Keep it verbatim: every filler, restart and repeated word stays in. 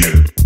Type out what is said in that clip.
Oh, yeah.